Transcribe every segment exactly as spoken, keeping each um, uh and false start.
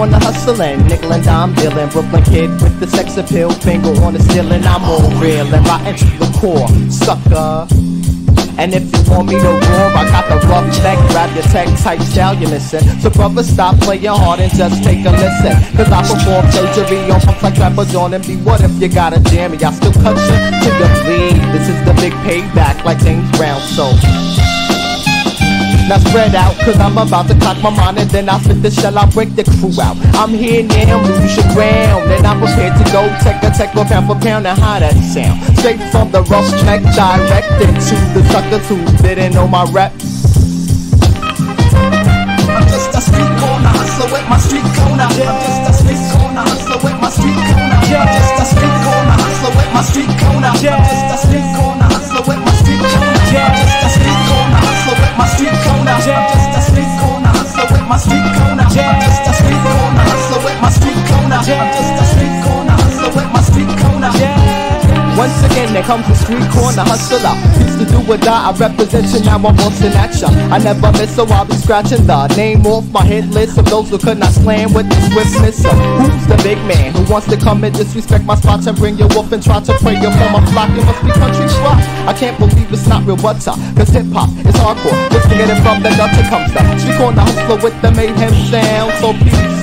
on the hustling, nickel and dime dealing, Brooklyn kid with the sex appeal, finger on the ceiling. I'm all real and rotten to the core, sucker. And if you want me to roar, I got the rough neck, grab your tech type style you listen. So brother, stop playing hard and just take a listen, cause I perform surgery on pumps like rappers on and be. What if you got a jammy? I still cut you to the bleed. This is the big payback like James Brown, so now spread out, cause I'm about to cock my mind and then I spit the shell, I break the crew out. I'm here now, lose your ground, and I'm prepared to go tech a tech or pound for pound. And how that sound? Straight from the rough track, directed to the suckers who didn't know my rap. I'm just a street corner hustler with my street corner. I'm just a street corner hustler with my street corner. I'm just a street corner hustler with my street corner. I'm just a street corner hustler with my street corner. I'm just a street corner hustler with my street corner. I'm just a street corner hustler with my street corner. I'm just a street corner hustler with my street corner. I'm just a street corner hustler with my street corner. Once again, there comes the street corner hustler. Used to do or die, I represent you, now I'm busting at ya. I never miss, so I'll be scratching the name off my hit list of those who could not slam with the swiftness. So who's the big man who wants to come and disrespect my spots and bring your wolf and try to pray your form of flock? It must be country rock. I can't believe it's not real butter, cause hip-hop is hardcore. Just to get it from the gutter comes the street corner hustler with the mayhem sound, so peace.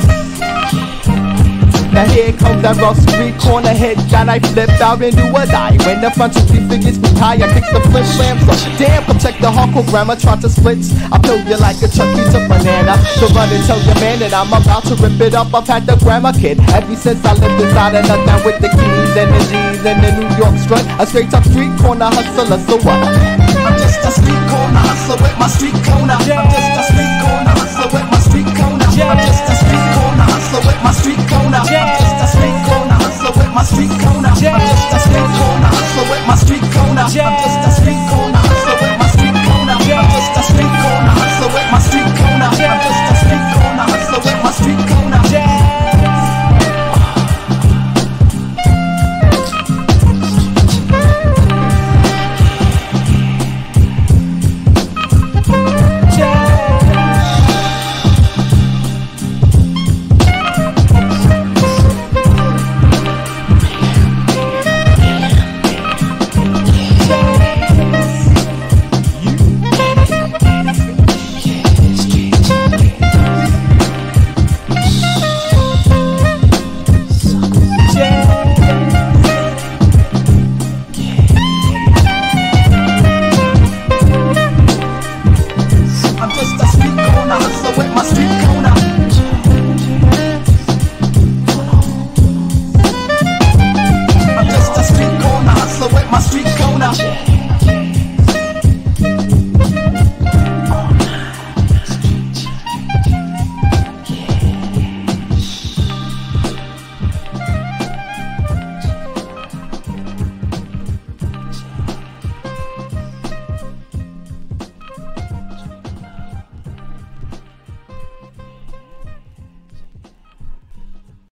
Now here comes that rough street corner hit that I flipped out and do a die. When the frontal teeth figures me high, I kick the flip slams. So damn, protect the hardcore grammar, try to split. I feel you like a Chucky to banana. So run and tell your man that I'm about to rip it up. I've had the grammar kid ever since I lived inside of nothing with the keys and the G's and the New York strut. A straight up street corner hustler, so what? I'm just a street corner hustler with my street corner. I'm just a street corner hustler with my street corner. I'm just a street corner hustler with my street corner. I'm just a street corner hustler with my street corner.